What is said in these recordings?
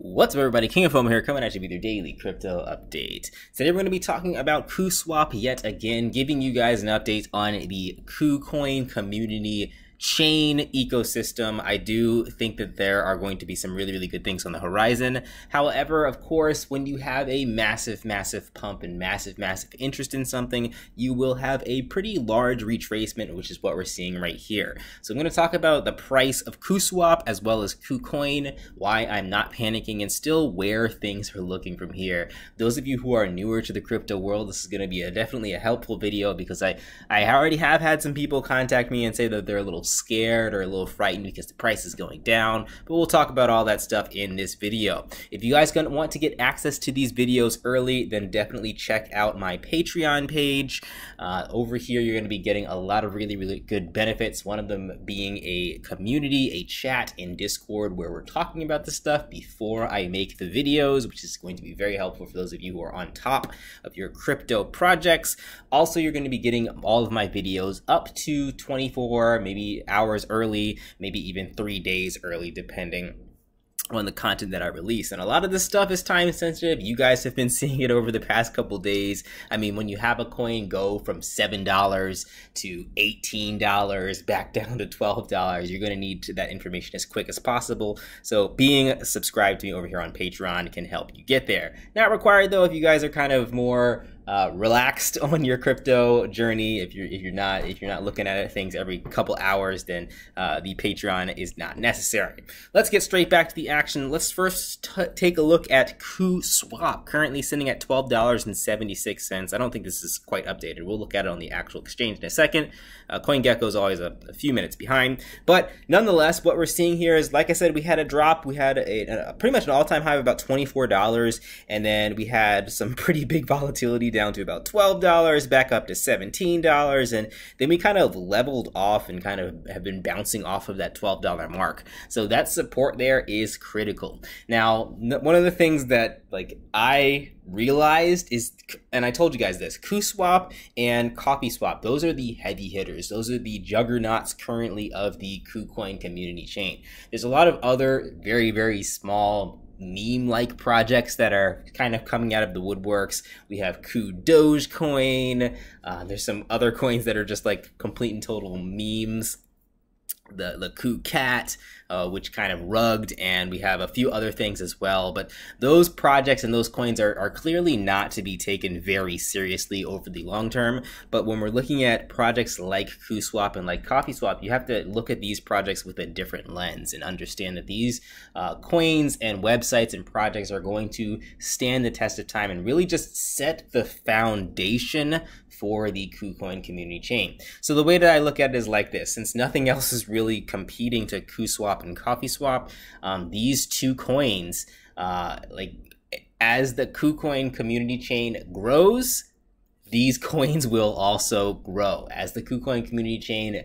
What's up, everybody? King of Fomo here, coming at you with your daily crypto update. Today we're going to be talking about KuSwap yet again, giving you guys an update on the KuCoin community chain ecosystem. I do think that there are going to be some really good things on the horizon. However, of course, when you have a massive pump and massive interest in something, you will have a pretty large retracement, which is what we're seeing right here. So I'm going to talk about the price of KuSwap as well as KuCoin, why I'm not panicking, and still where things are looking from here. Those of you who are newer to the crypto world, this is going to be definitely a helpful video, because I already have had some people contact me and say that they're a little scared or a little frightened because the price is going down, but we'll talk about all that stuff in this video. If you guys want to get access to these videos early, then definitely check out my Patreon page. Over here, you're going to be getting a lot of really good benefits. One of them being a community, a chat in Discord where we're talking about this stuff before I make the videos, which is going to be very helpful for those of you who are on top of your crypto projects. Also, you're going to be getting all of my videos up to 24, maybe hours early, maybe even 3 days early, depending on the content that I release. And a lot of this stuff is time sensitive. You guys have been seeing it over the past couple days. I mean, when you have a coin go from $7 to $18 back down to $12, you're going to need that information as quick as possible. So being subscribed to me over here on Patreon can help you get there. Not required though if you guys are kind of more relaxed on your crypto journey. If you're not looking at things every couple hours, then the Patreon is not necessary. Let's get straight back to the action. Let's first take a look at KuSwap, currently sitting at $12.76. I don't think this is quite updated. We'll look at it on the actual exchange in a second. CoinGecko is always a few minutes behind, but nonetheless, what we're seeing here is, like I said, we had a drop. We had a pretty much an all-time high of about $24, and then we had some pretty big volatility down to about $12, back up to $17, and then we kind of leveled off and kind of have been bouncing off of that $12 mark. So that support there is critical. Now, one of the things that I realized is, and I told you guys this, KuSwap and KoffeeSwap, those are the heavy hitters. Those are the juggernauts currently of the KuCoin community chain. There's a lot of other very small meme-like projects that are kind of coming out of the woodworks. We have Ku Doge Coin. There's some other coins that are just like complete and total memes. The KuCat, which kind of rugged, and we have a few other things as well. But those projects and those coins are clearly not to be taken very seriously over the long term. But when we're looking at projects like KuSwap and like KoffeeSwap, you have to look at these projects with a different lens and understand that these coins and websites and projects are going to stand the test of time and really just set the foundation for the KuCoin community chain. So the way that I look at it is like this: since nothing else is really competing to KuSwap and KoffeeSwap, these two coins, as the KuCoin community chain grows, these coins will also grow. As the KuCoin community chain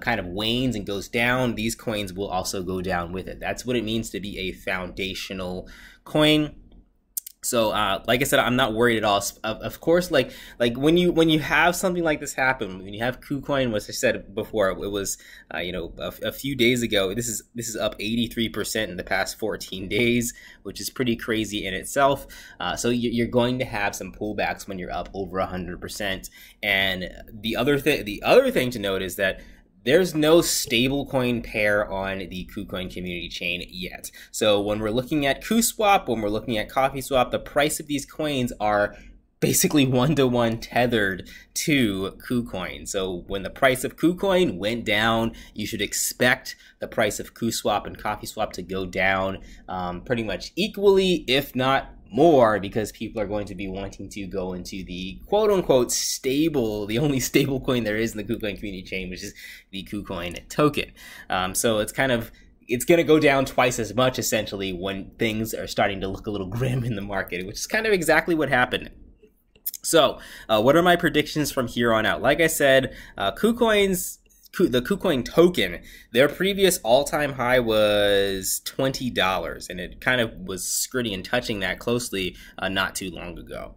kind of wanes and goes down, these coins will also go down with it. That's what it means to be a foundational coin. So like I said, I'm not worried at all. Of course, when you have something like this happen, when you have KuCoin, which I said before, it was a few days ago. This is up 83% in the past 14 days, which is pretty crazy in itself. So you're going to have some pullbacks when you're up over 100%. And the other thing to note is that there's no stablecoin pair on the KuCoin community chain yet. So when we're looking at KuSwap, when we're looking at KoffeeSwap, the price of these coins are basically one-to-one tethered to KuCoin. So when the price of KuCoin went down, you should expect the price of KuSwap and KoffeeSwap to go down pretty much equally, if not more, because people are going to be wanting to go into the quote-unquote stable, the only stable coin there is in the KuCoin community chain, which is the KuCoin token. So it's kind of, it's going to go down twice as much essentially when things are starting to look a little grim in the market, which is kind of exactly what happened. So what are my predictions from here on out? Like I said, the KuCoin token, their previous all-time high was $20, and it kind of was skirting and touching that closely not too long ago.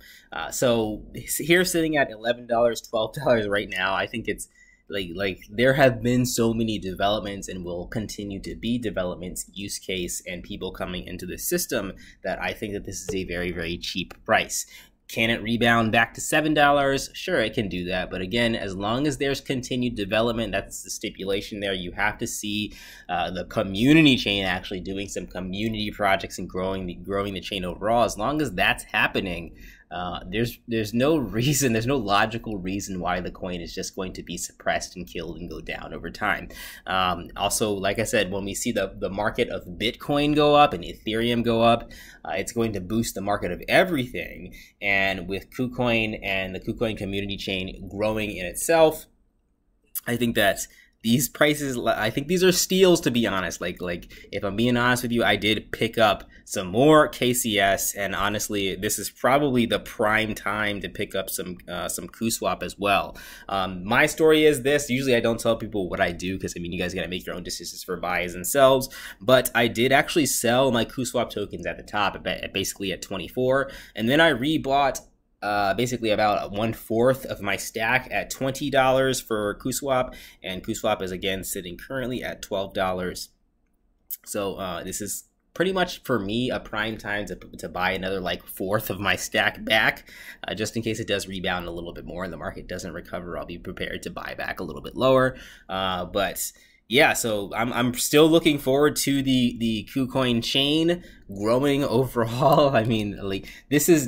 So here, sitting at $11, $12 right now, I think it's Like there have been so many developments and will continue to be developments, use case, and people coming into the system that I think that this is a very, very cheap price. Can it rebound back to $7? Sure, it can do that. But again, as long as there's continued development, that's the stipulation there. You have to see the community chain actually doing some community projects and growing the chain overall. As long as that's happening, there's no reason, there's no logical reason why the coin is just going to be suppressed and killed and go down over time. Also, like I said, when we see the market of Bitcoin go up and Ethereum go up, it's going to boost the market of everything. And with KuCoin and the KuCoin community chain growing in itself, I think that's these prices, I think these are steals, to be honest. Like if I'm being honest with you, I did pick up some more KCS, and honestly, this is probably the prime time to pick up some KuSwap as well. My story is this: usually I don't tell people what I do because I mean, you guys gotta make your own decisions for buys and sells. But I did actually sell my KuSwap tokens at the top, basically at 24, and then I rebought. Basically about 1/4 of my stack at $20 for KuSwap, and KuSwap is again sitting currently at $12. So this is pretty much for me a prime time to buy another like 1/4 of my stack back, just in case it does rebound a little bit more and the market doesn't recover. I'll be prepared to buy back a little bit lower, but yeah, so I'm still looking forward to the KuCoin chain growing overall. I mean, like this is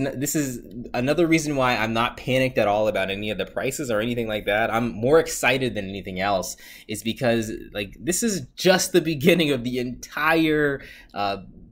another reason why I'm not panicked at all about any of the prices or anything like that. I'm more excited than anything else is because like this is just the beginning of the entire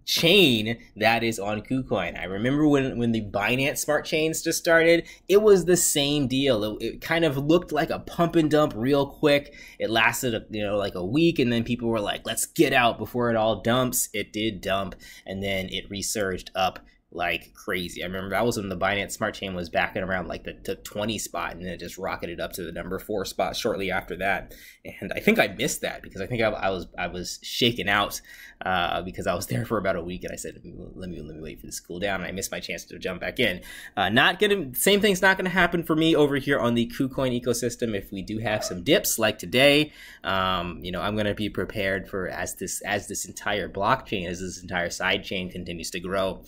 chain that is on KuCoin. I remember when the Binance Smart Chains just started, it was the same deal. It kind of looked like a pump and dump real quick. It lasted like a week, and then people were like, let's get out before it all dumps. It did dump, and then it resurged up like crazy. I remember I was when the Binance Smart Chain was back and around like the 20 spot, and then it just rocketed up to the number 4 spot shortly after that. And I think I missed that because I think I was shaken out because I was there for about a week, and I said, let me wait for this cool down, and I missed my chance to jump back in. Same thing's not gonna happen for me over here on the KuCoin ecosystem. If we do have some dips like today, I'm gonna be prepared for as this entire blockchain, as this entire side chain continues to grow.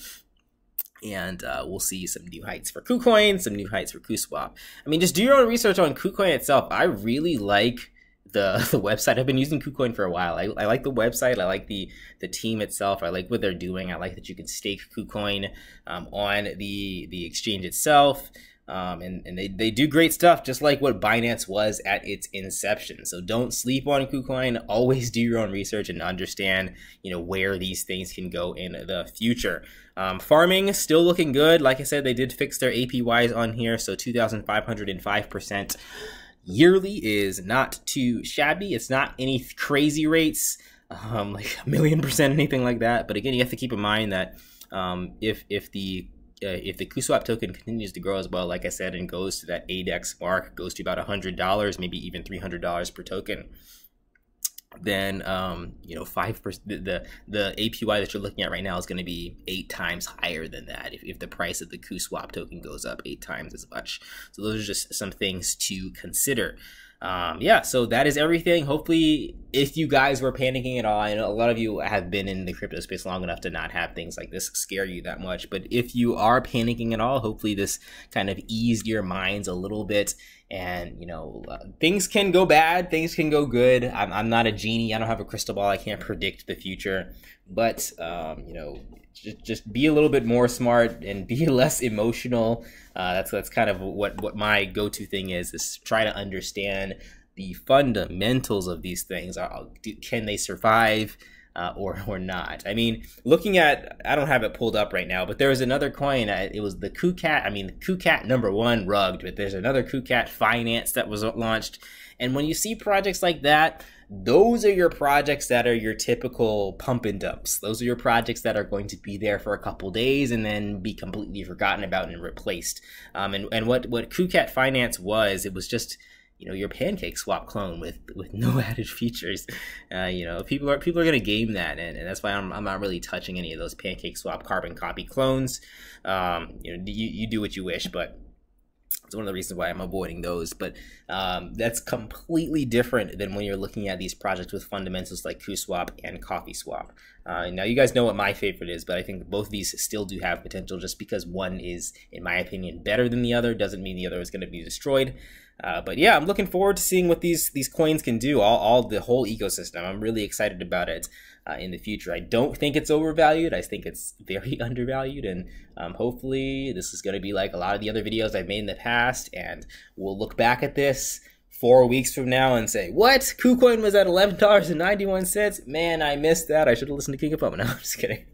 And we'll see some new heights for KuCoin, some new heights for KuSwap. I mean, just do your own research on KuCoin itself. I really like the website. I've been using KuCoin for a while. I like the website. I like the team itself. I like what they're doing. I like that you can stake KuCoin on the exchange itself. And they do great stuff, just like what Binance was at its inception. So don't sleep on KuCoin. Always do your own research and understand, where these things can go in the future. Farming still looking good. Like I said, they did fix their APYs on here, so 2,505% yearly is not too shabby. It's not any crazy rates, like 1,000,000%, anything like that. But again, you have to keep in mind that if the KuSwap token continues to grow as well, like I said, and goes to that ADEX mark, goes to about $100, maybe even $300 per token, then 5%, the APY that you're looking at right now is going to be 8 times higher than that if the price of the KuSwap token goes up 8 times as much. So those are just some things to consider. Yeah, so that is everything. Hopefully, if you guys were panicking at all, I know a lot of you have been in the crypto space long enough to not have things like this scare you that much. But if you are panicking at all, hopefully this kind of eased your minds a little bit. And, things can go bad, things can go good. I'm not a genie. I don't have a crystal ball. I can't predict the future. But, just be a little bit more smart and be less emotional. That's kind of what my go-to thing is try to understand the fundamentals of these things. Can they survive or not? I mean, looking at, I don't have it pulled up right now, but there was another coin. It was the KuCat. I mean, the KuCat #1 rugged, but there's another KuCat Finance that was launched. And when you see projects like that, those are your projects that are your typical pump and dumps. Those are your projects that are going to be there for a couple days and then be completely forgotten about and replaced. And what KuCat Finance was, it was just your pancake swap clone with no added features. People are gonna game that, and that's why I'm not really touching any of those pancake swap carbon copy clones. You do what you wish, but. It's one of the reasons why I'm avoiding those. But that's completely different than when you're looking at these projects with fundamentals like KuSwap and KoffeeSwap. Now, you guys know what my favorite is, but I think both of these still do have potential. Just because one is, in my opinion, better than the other doesn't mean the other is going to be destroyed. But yeah, I'm looking forward to seeing what these coins can do, all the whole ecosystem. I'm really excited about it in the future. I don't think it's overvalued. I think it's very undervalued, and hopefully this is going to be like a lot of the other videos I've made in the past, and we'll look back at this 4 weeks from now and say, what? KuCoin was at $11.91? Man, I missed that. I should have listened to King of Fomo. No, I'm just kidding.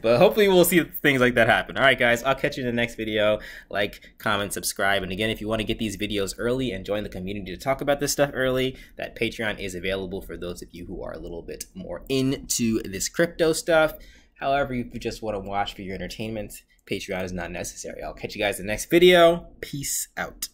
But hopefully we'll see things like that happen. All right, guys, I'll catch you in the next video. Like, comment, subscribe. And again, if you want to get these videos early and join the community to talk about this stuff early, that Patreon is available for those of you who are a little bit more into this crypto stuff. However, if you just want to watch for your entertainment, Patreon is not necessary. I'll catch you guys in the next video. Peace out.